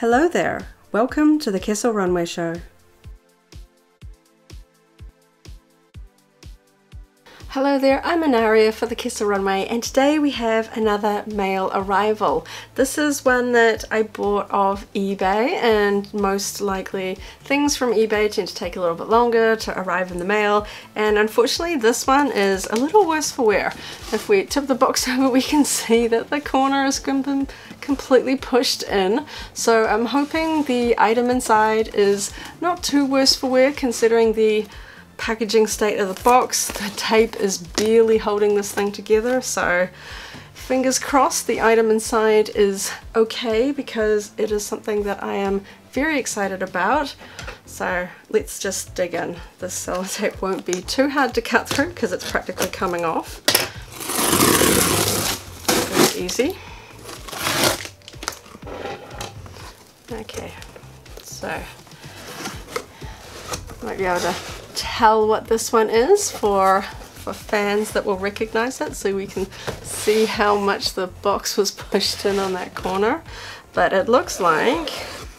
Hello there, welcome to the Kessel Runway Show. Hello there, I'm Anaria for the Kessel Runway and today we have another mail arrival. This is one that I bought off eBay, and most likely things from eBay tend to take a little bit longer to arrive in the mail, and unfortunately this one is a little worse for wear. If we tip the box over we can see that the corner has been completely pushed in, so I'm hoping the item inside is not too worse for wear considering the packaging state of the box. The tape is barely holding this thing together, so fingers crossed the item inside is okay because it is something that I am very excited about. So let's just dig in. This sellotape won't be too hard to cut through because it's practically coming off. That's easy. Okay, so might be able to tell what this one is for fans that will recognize it, so we can see how much the box was pushed in on that corner. But it looks like,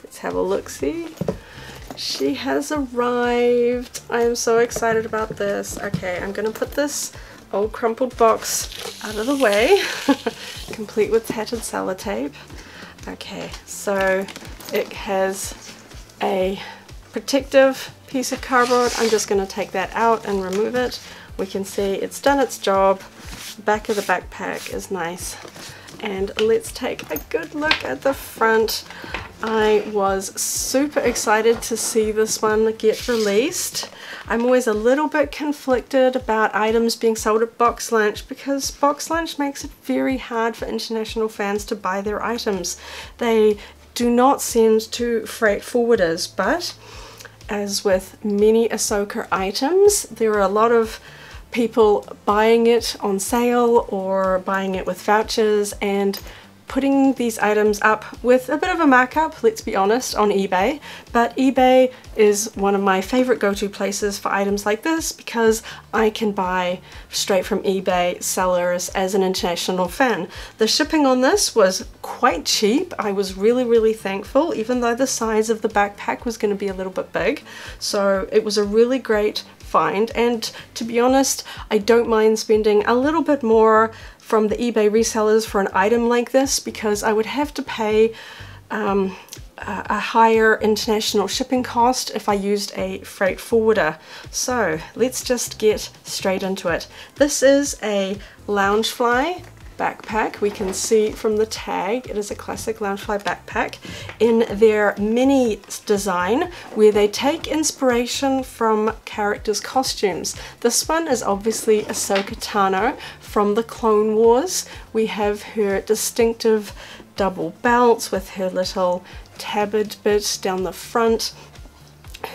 let's have a look-see, she has arrived. I am so excited about this. Okay, I'm gonna put this old crumpled box out of the way complete with tattered sellotape. Okay, so it has a protective piece of cardboard. I'm just going to take that out and remove it. We can see it's done its job. Back of the backpack is nice, and let's take a good look at the front. I was super excited to see this one get released. I'm always a little bit conflicted about items being sold at Box Lunch because Box Lunch makes it very hard for international fans to buy their items. They do not send to freight forwarders, but as with many Ahsoka items, there are a lot of people buying it on sale or buying it with vouchers and putting these items up with a bit of a markup, let's be honest, on eBay. But eBay is one of my favorite go-to places for items like this because I can buy straight from eBay sellers as an international fan. The shipping on this was quite cheap. I was really thankful, even though the size of the backpack was going to be a little bit big. So it was a really great find, and to be honest, I don't mind spending a little bit more from the eBay resellers for an item like this because I would have to pay a higher international shipping cost if I used a freight forwarder. So let's just get straight into it. This is a Loungefly backpack. We can see from the tag it is a classic Loungefly backpack in their mini design where they take inspiration from characters' costumes. This one is obviously Ahsoka Tano from The Clone Wars. We have her distinctive double belts with her little tabard bit down the front,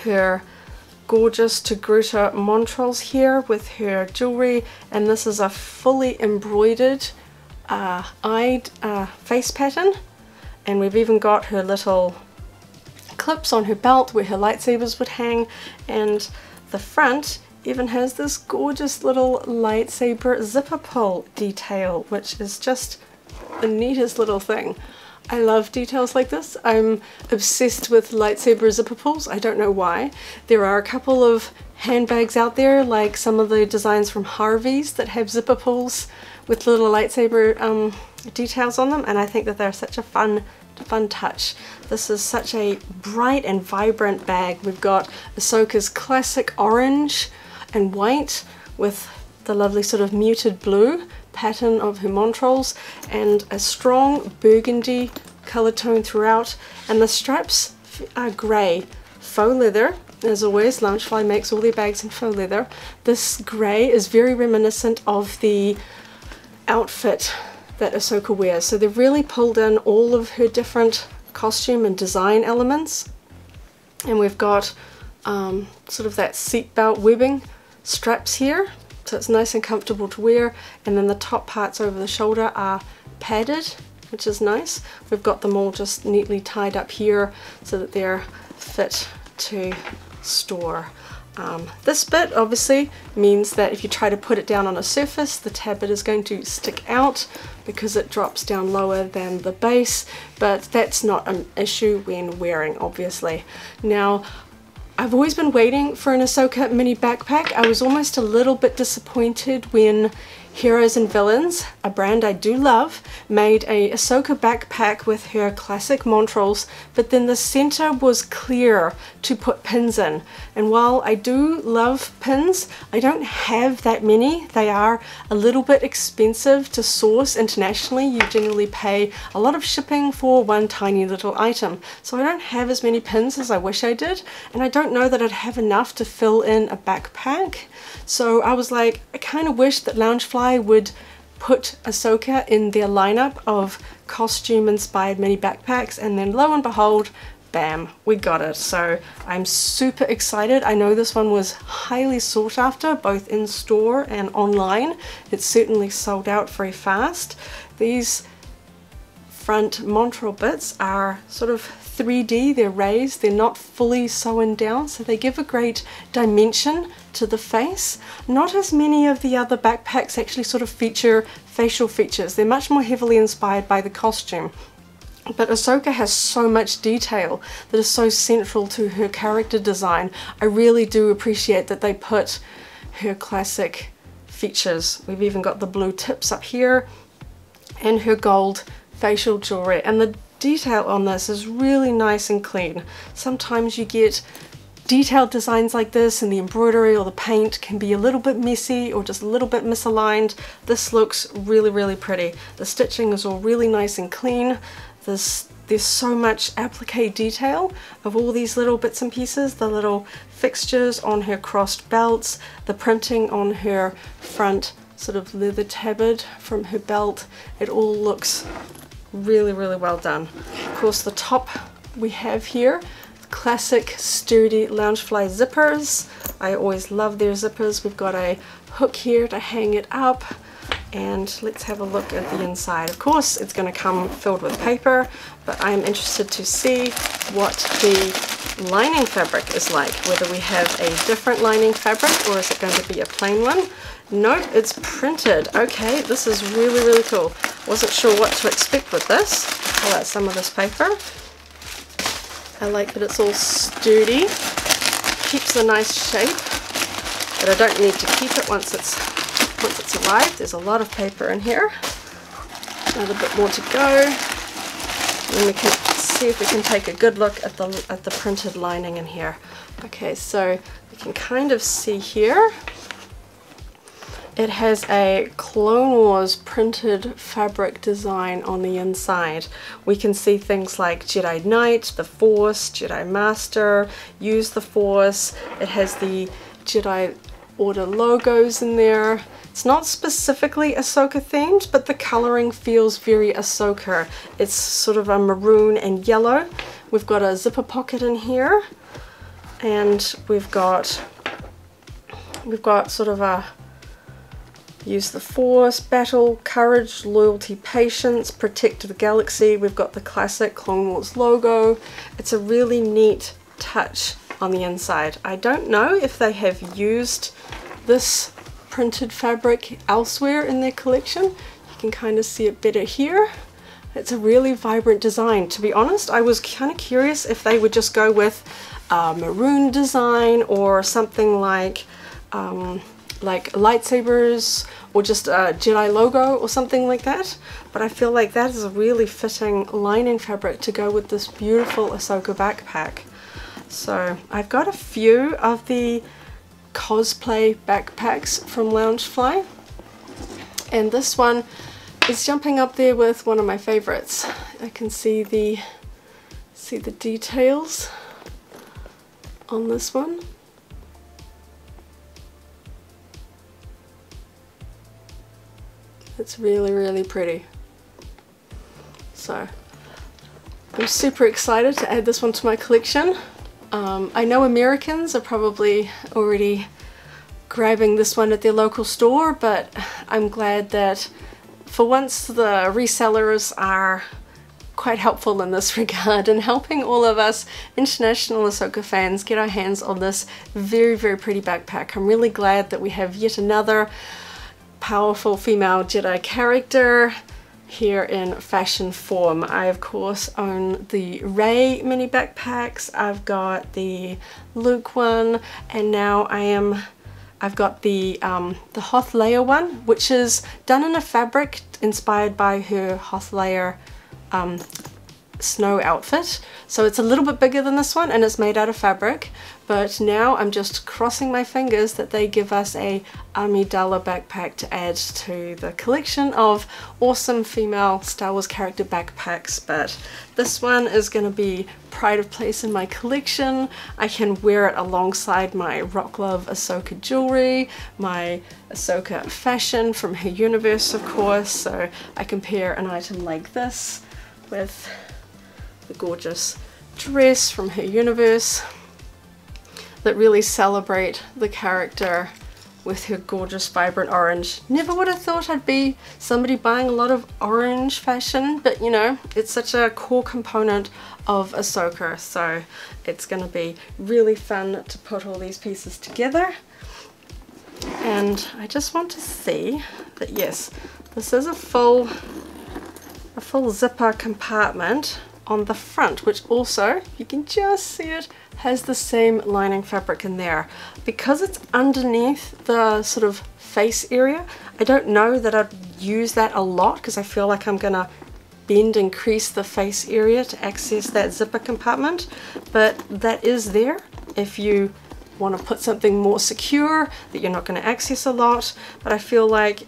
her gorgeous Togruta Montrals here with her jewelry, and this is a fully embroidered eyed face pattern, and we've even got her little clips on her belt where her lightsabers would hang, and the front even has this gorgeous little lightsaber zipper pull detail, which is just the neatest little thing. I love details like this. I'm obsessed with lightsaber zipper pulls. I don't know why. There are a couple of handbags out there, like some of the designs from Harveys, that have zipper pulls with little lightsaber details on them, and I think that they're such a fun touch. This is such a bright and vibrant bag. We've got Ahsoka's classic orange and white with the lovely sort of muted blue pattern of her Montrals, and a strong burgundy color tone throughout, and the straps are grey faux leather. As always, Loungefly makes all their bags in faux leather. This grey is very reminiscent of the outfit that Ahsoka wears, so they've really pulled in all of her different costume and design elements, and we've got sort of that seatbelt webbing straps here, so it's nice and comfortable to wear, and then the top parts over the shoulder are padded, which is nice. We've got them all just neatly tied up here so that they're fit to store. This bit obviously means that if you try to put it down on a surface, the tablet is going to stick out because it drops down lower than the base, but that's not an issue when wearing, obviously. Now, I've always been waiting for an Ahsoka mini backpack. I was almost a little bit disappointed when Heroes and Villains, a brand I do love, made a Ahsoka backpack with her classic Montrals, but then the center was clear to put pins in. And while I do love pins, I don't have that many. They are a little bit expensive to source internationally. You generally pay a lot of shipping for one tiny little item. So I don't have as many pins as I wish I did, and I don't know that I'd have enough to fill in a backpack. So I was like, I kind of wish that Loungefly would put Ahsoka in their lineup of costume inspired mini backpacks, and then lo and behold, bam, we got it. So I'm super excited. I know this one was highly sought after both in store and online. It certainly sold out very fast. These front Montral bits are sort of 3D, they're raised, they're not fully sewn down, so they give a great dimension to the face. Not as many of the other backpacks actually sort of feature facial features. They're much more heavily inspired by the costume. But Ahsoka has so much detail that is so central to her character design. I really do appreciate that they put her classic features. We've even got the blue tips up here and her gold facial jewelry, and the detail on this is really nice and clean. Sometimes you get detailed designs like this and the embroidery or the paint can be a little bit messy or just a little bit misaligned. This looks really, really pretty. The stitching is all really nice and clean. There's so much applique detail of all these little bits and pieces, the little fixtures on her crossed belts, the printing on her front sort of leather tabard from her belt. It all looks really, really well done. Of course, the top we have here, classic sturdy Loungefly zippers. I always love their zippers. We've got a hook here to hang it up, and let's have a look at the inside. Of course, it's going to come filled with paper, but I'm interested to see what the lining fabric is like, whether we have a different lining fabric or is it going to be a plain one. Nope, it's printed. Okay, this is really, really cool. Wasn't sure what to expect with this. Pull out some of this paper. I like that it's all sturdy. Keeps a nice shape, but I don't need to keep it once it's arrived. There's a lot of paper in here. Another bit more to go. And we can see if we can take a good look at the printed lining in here. Okay, so we can kind of see here. It has a Clone Wars printed fabric design on the inside. We can see things like Jedi Knight, the Force, Jedi Master, Use the Force. It has the Jedi Order logos in there. It's not specifically Ahsoka themed, but the colouring feels very Ahsoka. It's sort of a maroon and yellow. We've got a zipper pocket in here, and we've got sort of a Use the Force, Battle, Courage, Loyalty, Patience, Protect the Galaxy. We've got the classic Clone Wars logo. It's a really neat touch on the inside. I don't know if they have used this printed fabric elsewhere in their collection. You can kind of see it better here. It's a really vibrant design. To be honest, I was kind of curious if they would just go with a maroon design or something like lightsabers, or just a Jedi logo or something like that, but I feel like that is a really fitting lining fabric to go with this beautiful Ahsoka backpack. So I've got a few of the cosplay backpacks from Loungefly, and this one is jumping up there with one of my favorites. I can see the details on this one. It's really, really pretty. So I'm super excited to add this one to my collection. I know Americans are probably already grabbing this one at their local store, but I'm glad that for once the resellers are quite helpful in this regard and helping all of us international Ahsoka fans get our hands on this very, very pretty backpack. I'm really glad that we have yet another powerful female Jedi character here in fashion form. I of course own the Rey mini backpacks, I've got the Luke one, and now I've got the Hoth Leia one, which is done in a fabric inspired by her Hoth Leia snow outfit. So it's a little bit bigger than this one and it's made out of fabric, but now I'm just crossing my fingers that they give us a Amidala backpack to add to the collection of awesome female Star Wars character backpacks. But this one is going to be pride of place in my collection. I can wear it alongside my Rocklove Ahsoka jewelry, my Ahsoka fashion from her universe of course, so I can pair an item like this with the gorgeous dress from her universe that really celebrate the character with her gorgeous vibrant orange. Never would have thought I'd be somebody buying a lot of orange fashion, but you know, it's such a core component of Ahsoka, so it's gonna be really fun to put all these pieces together. And I just want to see that yes, this is a full zipper compartment on the front, which also, you can just see it, has the same lining fabric in there. Because it's underneath the sort of face area, I don't know that I'd use that a lot because I feel like I'm gonna bend and crease the face area to access that zipper compartment, but that is there if you want to put something more secure that you're not going to access a lot. But I feel like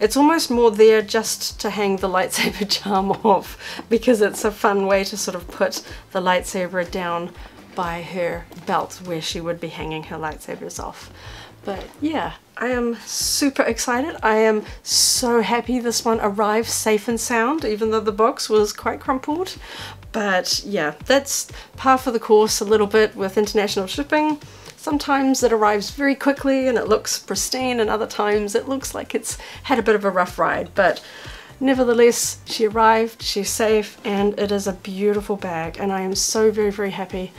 it's almost more there just to hang the lightsaber charm off, because it's a fun way to sort of put the lightsaber down by her belt where she would be hanging her lightsabers off. But yeah, I am super excited. I am so happy this one arrived safe and sound, even though the box was quite crumpled. But yeah, that's par for the course a little bit with international shipping. Sometimes it arrives very quickly and it looks pristine, and other times it looks like it's had a bit of a rough ride. But nevertheless, she arrived, she's safe, and it is a beautiful bag. And I am so very, very happy,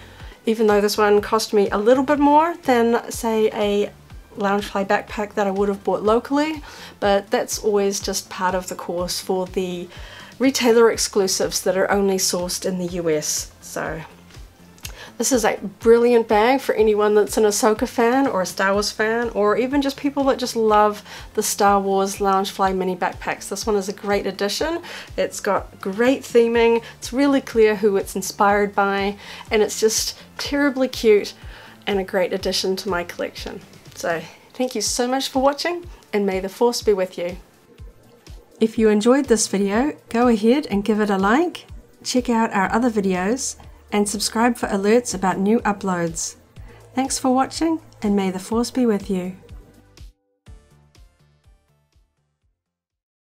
even though this one cost me a little bit more than, say, a Loungefly backpack that I would have bought locally. But that's always just part of the course for the retailer exclusives that are only sourced in the US. So this is a brilliant bag for anyone that's an Ahsoka fan or a Star Wars fan, or even just people that just love the Star Wars Loungefly mini backpacks. This one is a great addition. It's got great theming, it's really clear who it's inspired by, and it's just terribly cute and a great addition to my collection. So thank you so much for watching, and may the Force be with you. If you enjoyed this video, go ahead and give it a like, check out our other videos, and subscribe for alerts about new uploads. Thanks for watching, and may the Force be with you.